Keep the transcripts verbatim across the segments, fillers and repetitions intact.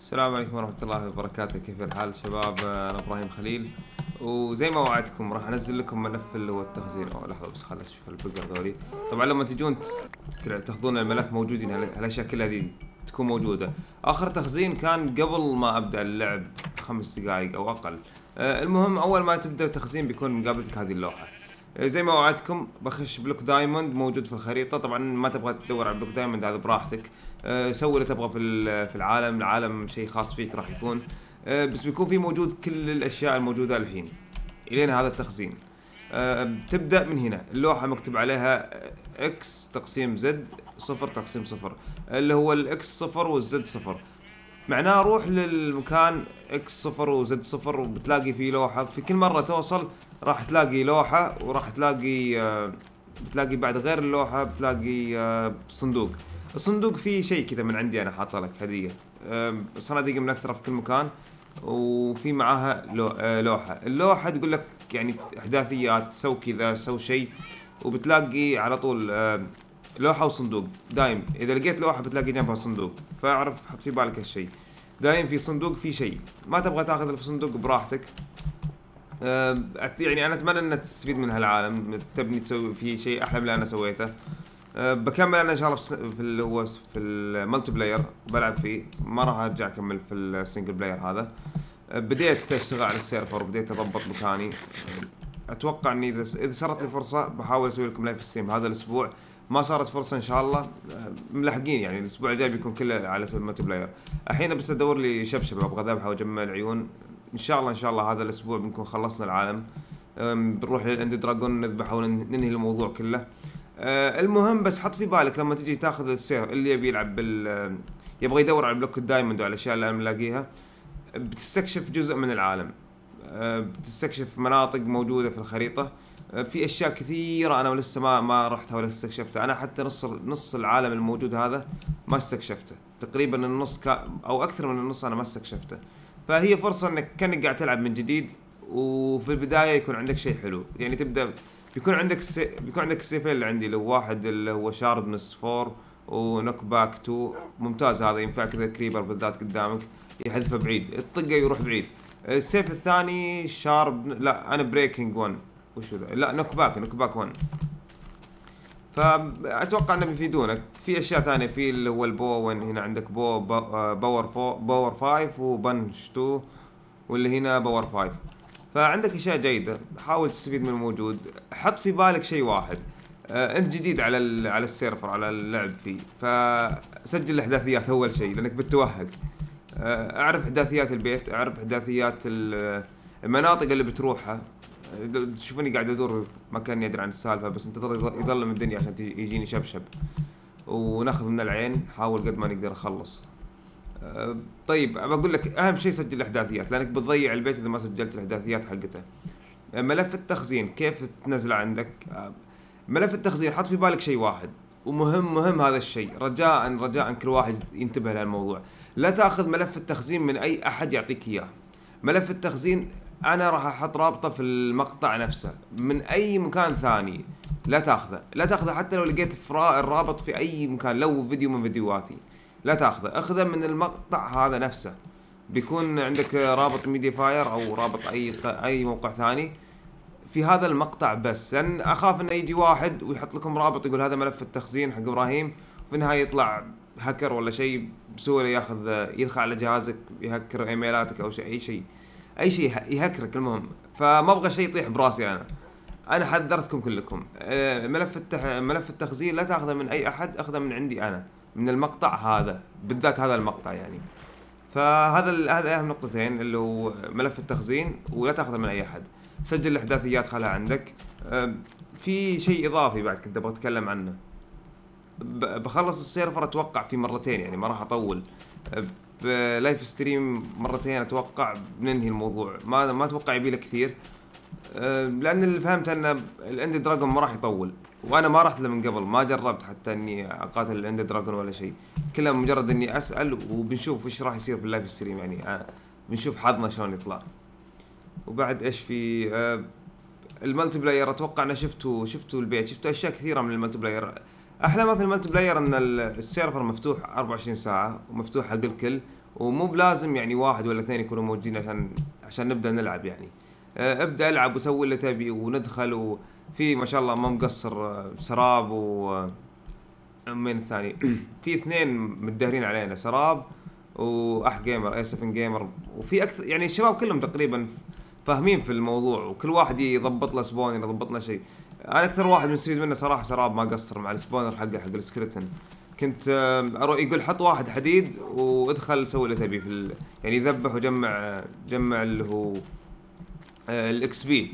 السلام عليكم ورحمة الله وبركاته. كيف الحال شباب؟ أنا إبراهيم خليل، وزي ما وعدتكم راح أنزل لكم ملف اللي هو التخزين. أو لحظة بس خلنا نشوف البقر ذولي. طبعا لما تجون تاخذون الملف موجودين، هالأشياء كلها ذي تكون موجودة. آخر تخزين كان قبل ما أبدأ اللعب خمس دقايق أو أقل. المهم أول ما تبدأ التخزين بيكون مقابلتك هذه اللوحة. زي ما وعدتكم بخش بلوك دايموند موجود في الخريطة. طبعا ما تبغى تدور على بلوك دايموند هذا براحتك، أه سوي اللي تبغى في في العالم، العالم شيء خاص فيك راح يكون، أه بس بيكون في موجود كل الاشياء الموجودة الحين الين هذا التخزين. أه تبدأ من هنا اللوحة مكتوب عليها اكس تقسيم زد صفر تقسيم صفر، اللي هو الاكس صفر والزد صفر، معناه روح للمكان اكس صفر وزد صفر وبتلاقي فيه لوحة. في كل مرة توصل راح تلاقي لوحة، وراح تلاقي آه بتلاقي بعد غير اللوحة بتلاقي آه صندوق. الصندوق فيه شيء كذا من عندي انا حاطه لك هدية، آه صناديق من اكثر في كل مكان، وفي معاها لو آه لوحة. اللوحة تقول لك يعني احداثيات، سو كذا سو شيء، وبتلاقي على طول آه لوحة وصندوق دايم. اذا لقيت لوحة بتلاقي جنبها صندوق، فاعرف حط في بالك هالشيء، دايم في صندوق في شيء. ما تبغى تاخذ اللي في الصندوق براحتك. أه يعني انا اتمنى ان تستفيد من هالعالم، تبني تسوي فيه شيء احلى من اللي انا سويته. أه بكمل انا ان شاء الله في اللي هو في الملتي بلاير بلعب فيه، ما راح ارجع اكمل في السنجل بلاير هذا. أه بديت اشتغل على السيرفر وبديت اضبط مكاني. أه اتوقع اني اذا اذا صارت لي فرصه بحاول اسوي لكم لايف ستريم هذا الاسبوع، ما صارت فرصه ان شاء الله ملحقين، يعني الاسبوع الجاي بيكون كله على الملتي بلاير. الحين بس ادور لي شبشب، ابغى ذبحه واجمع العيون. ان شاء الله ان شاء الله هذا الاسبوع بنكون خلصنا العالم، بنروح للإندر دراجون نذبحه وننهي الموضوع كله. أه المهم بس حط في بالك لما تجي تاخذ السير، اللي يبي يلعب بال يبغى يدور على بلوك الدايموند وعلى الاشياء اللي انا ملاقيها، بتستكشف جزء من العالم. أه بتستكشف مناطق موجوده في الخريطه، أه في اشياء كثيره انا لسه ما ما رحتها ولا استكشفتها. انا حتى نص نص العالم الموجود هذا ما استكشفته، تقريبا النص او اكثر من النص انا ما استكشفته. فهي فرصة انك كانك قاعد تلعب من جديد، وفي البداية يكون عندك شيء حلو، يعني تبدأ بيكون عندك سي... بيكون عندك السيفين اللي عندي، اللي هو واحد اللي هو شاردنس فور ونوك باك تو، ممتاز هذا ينفع كذا كريبر بالذات قدامك يحذفه بعيد، الطقة يروح بعيد. السيف الثاني شارب لا انا بريكنج ون، وش ذا؟ لا نوك باك نوك باك ون. فاتوقع انه بيفيدونك في اشياء ثانيه، في اللي هو البوون هنا عندك بو باور فو باور فايف وبنش تو، واللي هنا باور فايف. فعندك اشياء جيده، حاول تستفيد من الموجود. حط في بالك شيء واحد، آه انت جديد على على السيرفر على اللعب فيه، فسجل الاحداثيات اول شيء لانك بتتوهق. آه اعرف احداثيات البيت، اعرف احداثيات المناطق اللي بتروحها. تشوفوني قاعد ادور ما كان يدري عن السالفه، بس انتظر يظلم الدنيا عشان يجيني شبشب وناخذ من العين، حاول قد ما نقدر اخلص. أه طيب بقول لك اهم شيء سجل الاحداثيات، لانك بتضيع البيت اذا ما سجلت الاحداثيات حقته. ملف التخزين كيف تنزله عندك؟ أه ملف التخزين حط في بالك شيء واحد ومهم، مهم هذا الشيء، رجاء رجاء كل واحد ينتبه لهالموضوع. لا تاخذ ملف التخزين من اي احد يعطيك اياه. ملف التخزين انا راح احط رابطه في المقطع نفسه، من اي مكان ثاني لا تاخذه، لا تاخذه حتى لو لقيت الرابط في اي مكان، لو فيديو من فيديوهاتي لا تاخذه، اخذه من المقطع هذا نفسه. بيكون عندك رابط ميديا فاير او رابط اي اي موقع ثاني في هذا المقطع بس، لان اخاف انه يجي واحد ويحط لكم رابط يقول هذا ملف التخزين حق ابراهيم، وفي النهايه يطلع هاكر ولا شيء بسهوله ياخذ يدخل على جهازك يهكر ايميلاتك او شيء، اي شيء اي شيء يهكرك. المهم فما ابغى شيء يطيح براسي، انا انا حذرتكم كلكم. ملف التح... ملف التخزين لا تاخذه من اي احد، اخذه من عندي انا، من المقطع هذا بالذات، هذا المقطع يعني. فهذا ال... هذا اهم نقطتين اللي هو ملف التخزين، ولا تاخذه من اي احد. سجل الاحداثيات خلها عندك. في شيء اضافي بعد كنت ابغى اتكلم عنه، ب... بخلص السيرفر اتوقع في مرتين، يعني ما راح اطول بلايف ستريم مرتين اتوقع بننهي الموضوع، ما ما اتوقع يبي له كثير، لان اللي فهمت ان الاندر دراجون ما راح يطول، وانا ما رحت له من قبل، ما جربت حتى اني اقاتل الاندر دراجون ولا شيء، كله مجرد اني اسال وبنشوف ايش راح يصير في اللايف ستريم، يعني بنشوف حظنا شلون يطلع. وبعد ايش في الملتي بلاير؟ اتوقع انا شفتوا شفتوا البيت، شفتوا اشياء كثيره من الملتي بلاير. احلى ما في الملتي بلاير ان السيرفر مفتوح أربعة وعشرين ساعة ومفتوح حق الكل، ومو بلازم يعني واحد ولا اثنين يكونوا موجودين عشان عشان نبدا نلعب يعني. ابدا العب وسوي اللي تبي وندخل، وفي ما شاء الله ما مقصر سراب و من الثاني في اثنين متدهرين علينا، سراب واح جيمر اسف جيمر، وفي اكثر يعني الشباب كلهم تقريبا فاهمين في الموضوع، وكل واحد يضبط له سبونر يضبط له شيء. انا اكثر واحد مستفيد منه صراحه سراب، ما قصر مع السبونر حقه حق السكرتن، كنت اروح يقول حط واحد حديد وادخل سوي اللي تبي في ال... يعني يذبح وجمع جمع اللي هو الاكس بي.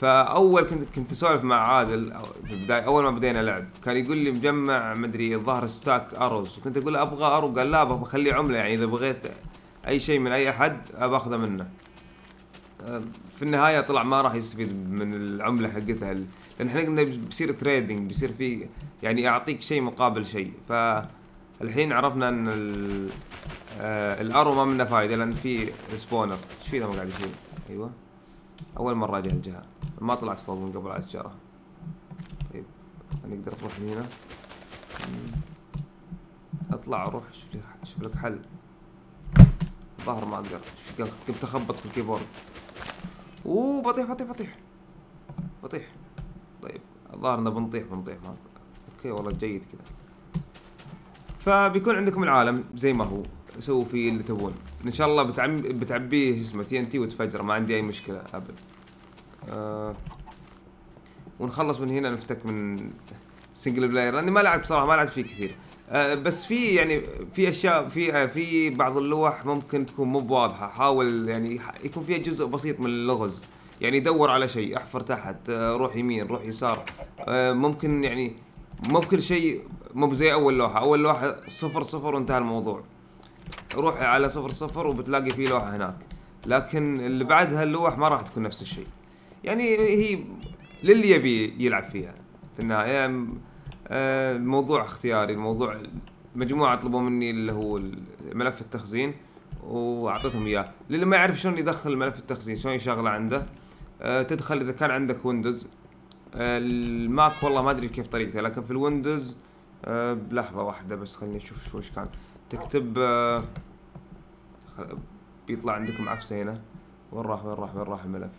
فاول كنت كنت اسولف مع عادل في البدايه اول ما بدينا لعب، كان يقول لي مجمع مدري الظهر ستاك اروز، وكنت اقول له ابغى ارو، قال لا بخليه عمله يعني اذا بغيت اي شيء من اي احد باخذه منه. في النهايه طلع ما راح يستفيد من العمله حقتها، لان احنا قلنا بيصير تريدنج، بيصير في يعني اعطيك شيء مقابل شيء. فالحين عرفنا ان الارو ما منه فايده لان في سبونر. ايش في ذا ما قاعد يصير؟ ايوه اول مره اجي هالجهه، ما طلعت فوق من قبل على الشجره. طيب نقدر نروح من هنا، اطلع اروح شوف لي شوف لك حل. الظهر ما اقدر، كنت اخبط في الكيبورد. اوه بطيح بطيح بطيح بطيح. طيب الظاهر انه بنطيح بنطيح ما اوكي والله جيد كذا. فبيكون عندكم العالم زي ما هو، سووا فيه اللي تبون ان شاء الله. بتعم... بتعبيه اسمه تي ان تي وتفجر، ما عندي اي مشكله ابد. أه... ونخلص من هنا، نفتك من سنجل بلاير لاني ما لعبت بصراحه، ما لعبت فيه كثير. أه بس في يعني في اشياء في في بعض اللوح ممكن تكون مو بواضحه، حاول يعني يكون فيها جزء بسيط من اللغز، يعني دور على شيء، احفر تحت، أه روح يمين روح يسار. أه ممكن يعني مو بكل شيء مو زي اول لوحه، اول لوحه صفر صفر وانتهى الموضوع، روح على صفر صفر وبتلاقي في لوحه هناك، لكن اللي بعدها اللوح ما راح تكون نفس الشيء. يعني هي للي يبي يلعب فيها في النهايه. الموضوع اختياري، الموضوع مجموعه طلبوا مني اللي هو ملف التخزين واعطيتهم اياه، للي ما يعرف شلون يدخل ملف التخزين شلون يشغله عنده. أه تدخل اذا كان عندك ويندوز، أه الماك والله ما ادري كيف طريقته، لكن في الويندوز أه بلحظه واحده بس خليني اشوف شو وش كان. تكتب أه بيطلع عندكم عفسه هنا. وين راح وين راح وين راح الملف؟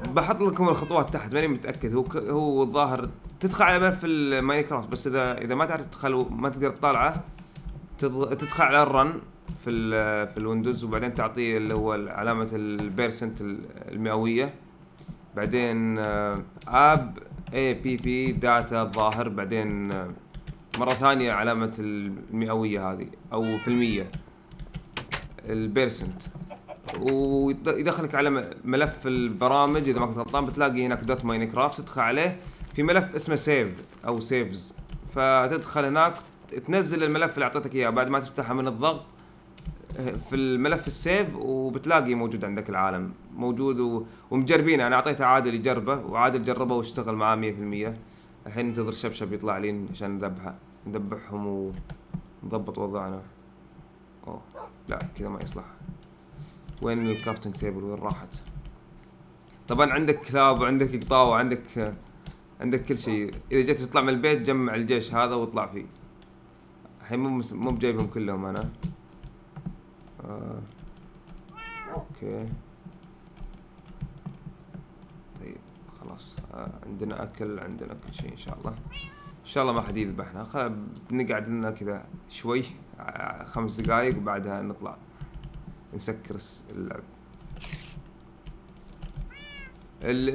بحط لكم الخطوات تحت، ماني متاكد. هو هو الظاهر تدخل على ملف الماين كرافت، بس اذا اذا ما تعرف تدخل ما تقدر تطالعه تدخل على الرن في ال في الويندوز، وبعدين تعطيه اللي هو علامه البيرسنت المئويه، بعدين اب اي بي بي داتا الظاهر، بعدين مره ثانيه علامه المئويه هذه او في المية البيرسنت، ويدخلك على ملف البرامج اذا ما كنت غلطان، بتلاقي هناك دوت ماين كرافت، تدخل عليه في ملف اسمه سيف او سيفز، فتدخل هناك تنزل الملف اللي اعطيتك اياه بعد ما تفتحه من الضغط في الملف السيف، وبتلاقي موجود عندك العالم موجود و... ومجربينه. انا اعطيته عادل يجربه، وعادل جربه واشتغل معاه مية بالمية. الحين ننتظر شبشب يطلع لي عشان نذبحه نذبحهم ونضبط وضعنا. اوه لا كذا ما يصلح. وين الكرافتنج تيبل؟ وين راحت؟ طبعا عندك كلاب وعندك قطاوة وعندك عندك كل شيء. اذا جيت تطلع من البيت جمع الجيش هذا واطلع فيه. الحين مو مو بجايبهم كلهم انا. آه. اوكي طيب خلاص. آه. عندنا اكل، عندنا كل شيء ان شاء الله. ان شاء الله ما حد يذبحنا، نقعد لنا كذا شوي خمس دقائق وبعدها نطلع نسكر اللعب.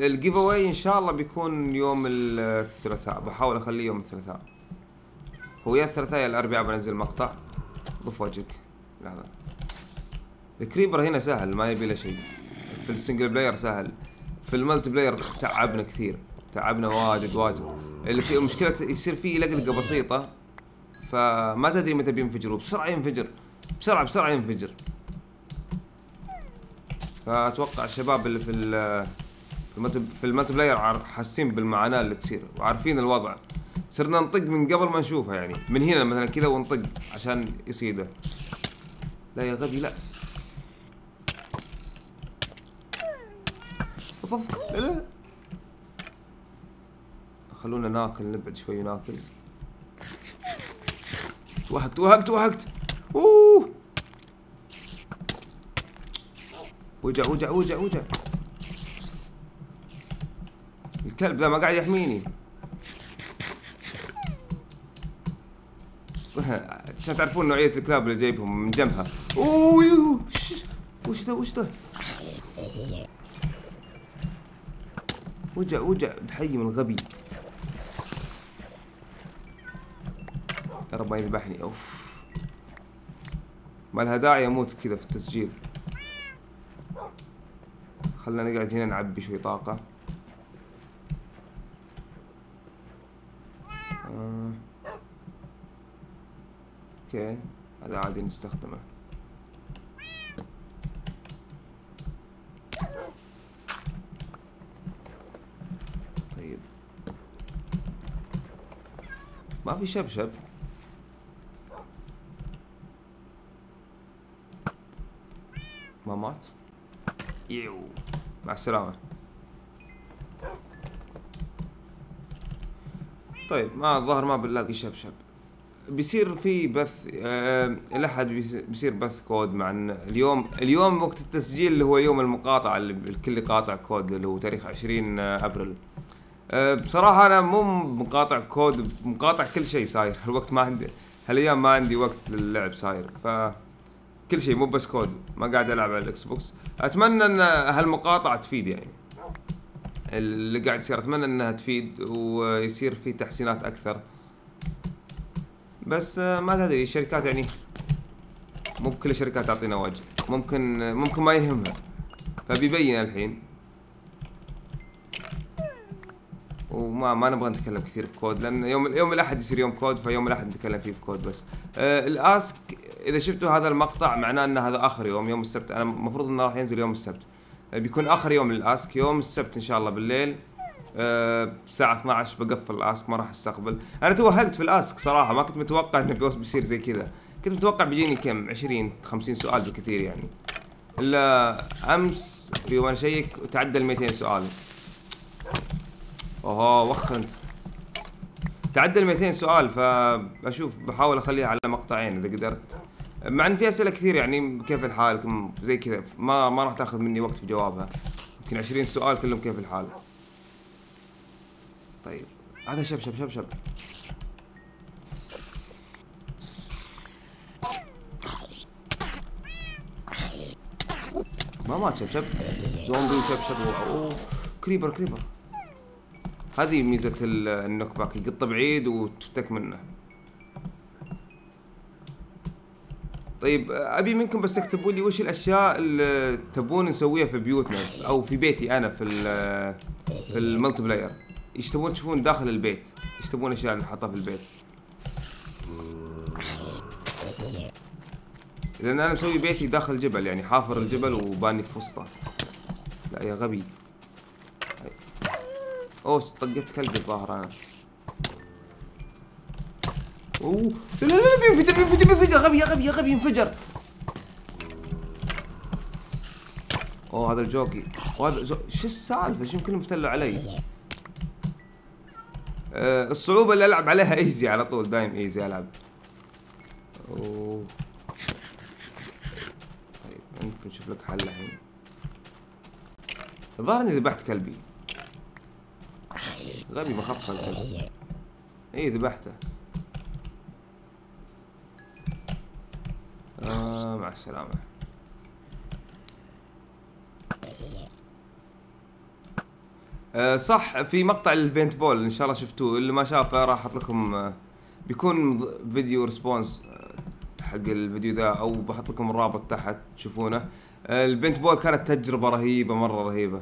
الجيف اواي ان شاء الله بيكون يوم الثلاثاء، بحاول اخليه يوم الثلاثاء. هو يا الثلاثاء يا الاربعاء بنزل مقطع. ضف وجهك لحظه. الكريبر هنا سهل ما يبي له شيء، في السنجل بلاير سهل، في الملتي بلاير تعبنا كثير، تعبنا واجد واجد. المشكله يصير فيه لقلقه بسيطه فما تدري متى بينفجر، بسرعه ينفجر بسرعه بسرعه ينفجر. فاتوقع الشباب اللي في ال في الملتي بلاير حاسين بالمعاناه اللي تصير وعارفين الوضع، صرنا نطق من قبل ما نشوفها، يعني من هنا مثلا كذا ونطق عشان يصيده. لا يا غبي لا. لا خلونا ناكل، نبعد شوي وناكل. وهقت وهقت وهقت. اوه وجع وجع وجع وجع. الكلب ذا ما قاعد يحميني. عشان تعرفون نوعية الكلاب اللي جايبهم من جنبها. اوه وش ذا وش ذا؟ وجع وجع حي من الغبي. يا رب ما يذبحني. اوف ما لها داعي اموت كذا في التسجيل. خلنا نقعد هنا نعبي شوي طاقة. آه. اوكي هذا عادي نستخدمه. طيب ما في شبشب. ما مات. يو مع السلامة. طيب ما الظهر ما بنلاقي شبشب. بيصير في بث الأحد، بيصير بث كود مع اليوم. اليوم وقت التسجيل اللي هو يوم المقاطعة اللي الكل قاطع كود، اللي هو تاريخ عشرين أبريل. بصراحة أنا مو مقاطع كود، مقاطع كل شيء صاير الوقت. ما عندي هالأيام ما عندي وقت للعب صاير، ف كل شيء مو بس كود. ما قاعد العب على الاكس بوكس. اتمنى ان هالمقاطعه تفيد، يعني اللي قاعد يصير اتمنى انها تفيد ويصير في تحسينات اكثر. بس ما تدري الشركات، يعني مو كل الشركات تعطينا وجه. ممكن ممكن ما يهمها، فبيبين الحين. وما ما نبغى نتكلم كثير بكود، لان يوم يوم الاحد يصير يوم كود، فيوم الاحد نتكلم فيه بكود بس. آه الاسك اذا شفتوا هذا المقطع معناه ان هذا اخر يوم، يوم السبت. انا المفروض انه راح ينزل يوم السبت. آه بيكون اخر يوم للاسك يوم السبت ان شاء الله بالليل. آه الساعه اثنعش بقفل الاسك، ما راح استقبل. انا توهقت في الاسك صراحه، ما كنت متوقع انه بيصير زي كذا. كنت متوقع بيجيني كم عشرين خمسين سؤال بالكثير يعني. الا امس في وانا شيك تعدى ال مئتين سؤال. اوه وخ انت تعدى ال مئتين سؤال، فاشوف بحاول اخليها على مقطعين اذا قدرت. مع ان في اسئله كثير يعني كيف الحال زي كذا، ما ما راح تاخذ مني وقت في جوابها. يمكن عشرين سؤال كلهم كيف الحال. طيب هذا شب شب شب شب. ما مات شب شب. زومبي وشب شب. اوه كريبر كريبر. هذه ميزة النوك باك، يقط بعيد وتفتك منه. طيب ابي منكم بس تكتبوا لي وش الاشياء اللي تبون نسويها في بيوتنا او في بيتي انا في في الملتي بلاير. ايش تبون تشوفون داخل البيت؟ ايش تبون الاشياء نحطها في البيت؟ لان انا مسوي بيتي داخل الجبل، يعني حافر الجبل وباني في وسطه. لا يا غبي. اوه طقيت كلبي الظاهر انا. اوه لا لا لا بينفجر بينفجر بينفجر. غبي يا غبي يا غبي انفجر. اوه هذا الجوكي وهذا زو... شو السالفه؟ شو كلهم افتلوا علي؟ أه الصعوبه اللي العب عليها ايزي على طول، دايم ايزي العب. اوه طيب ممكن نشوف لك حل الحين. الظاهر اني ذبحت كلبي. غبي بخاف على الكلب. اي ذبحته. آه مع السلامة. آه صح في مقطع للبنت بول ان شاء الله شفتوه، اللي ما شافه راح احط لكم. آه بيكون فيديو ريسبونس حق الفيديو ذا، او بحط لكم الرابط تحت تشوفونه. آه البنت بول كانت تجربة رهيبة مرة رهيبة.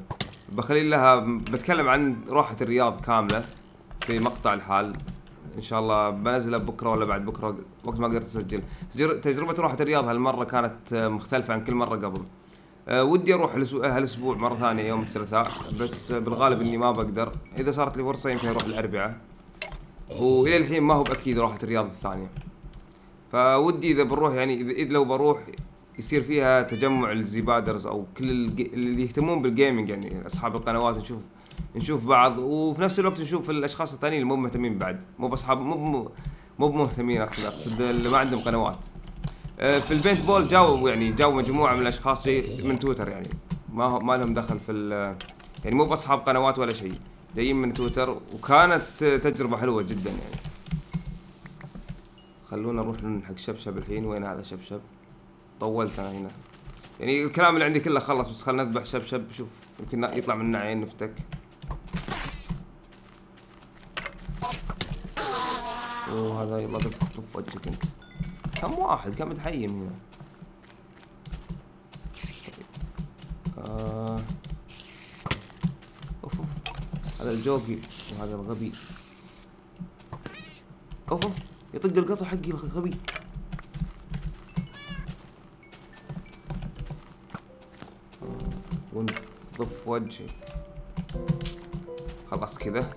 بخلي لها بتكلم عن روحة الرياض كاملة في مقطع الحال ان شاء الله بنزله بكره ولا بعد بكره وقت ما قدرت اسجل. تجربة روحة الرياض هالمرة كانت مختلفة عن كل مرة قبل. أه ودي اروح هالاسبوع مرة ثانية يوم الثلاثاء، بس بالغالب اني ما بقدر. اذا صارت لي فرصة يمكن اروح الاربعاء، والى الحين ما هو باكيد روحة الرياض الثانية. فودي اذا بروح يعني اذا لو بروح يصير فيها تجمع الزيباردرز او كل اللي يهتمون بالجيمنج، يعني اصحاب القنوات، نشوف نشوف بعض، وفي نفس الوقت نشوف الاشخاص الثانيين اللي مو مهتمين بعد، مو باصحاب مو مو بمهتمين، اقصد اقصد اللي ما عندهم قنوات. في البنت بول جاوا يعني جاوا مجموعه من الاشخاص من تويتر، يعني ما هو ما لهم دخل في يعني مو باصحاب قنوات ولا شيء، جايين من تويتر، وكانت تجربه حلوه جدا يعني. خلونا نروح نلحق شبشب الحين. وين هذا شبشب؟ طولت انا هنا يعني، الكلام اللي عندي كله خلص، بس خلنا نذبح شبشب. شوف يمكن يطلع مننا عين نفتك. اوه هذا يلا طف طف وجهك انت. كم واحد كم متحيم هنا؟ آه. اوف اوف هذا الجوكي وهذا الغبي. اوف اوف يطق القطو حقي الغبي. ونضف وجهي. خلاص كذا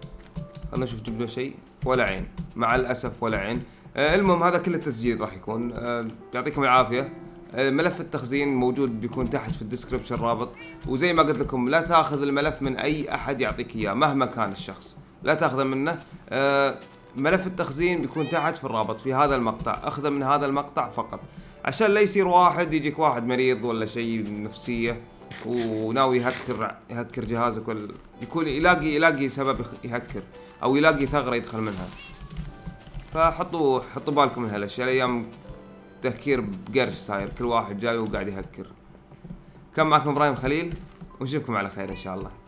خلنا نشوف جبنا شيء. ولا عين مع الاسف، ولا عين. آه المهم هذا كل التسجيل راح يكون. آه يعطيكم العافيه. آه ملف التخزين موجود، بيكون تحت في الديسكربشن رابط. وزي ما قلت لكم لا تاخذ الملف من اي احد يعطيك اياه مهما كان الشخص، لا تاخذه منه. آه ملف التخزين بيكون تحت في الرابط في هذا المقطع، اخذه من هذا المقطع فقط، عشان لا يصير واحد يجيك واحد مريض ولا شيء نفسيه وناوي يهكر يهكر جهازك، ولا يكون يلاقي يلاقي سبب يهكر او يلاقي ثغره يدخل منها. فحطوا حطوا بالكم من هالاشياء، الايام تهكير بقرش صاير، كل واحد جاي وقاعد يهكر. كان معكم ابراهيم خليل، ونشوفكم على خير ان شاء الله.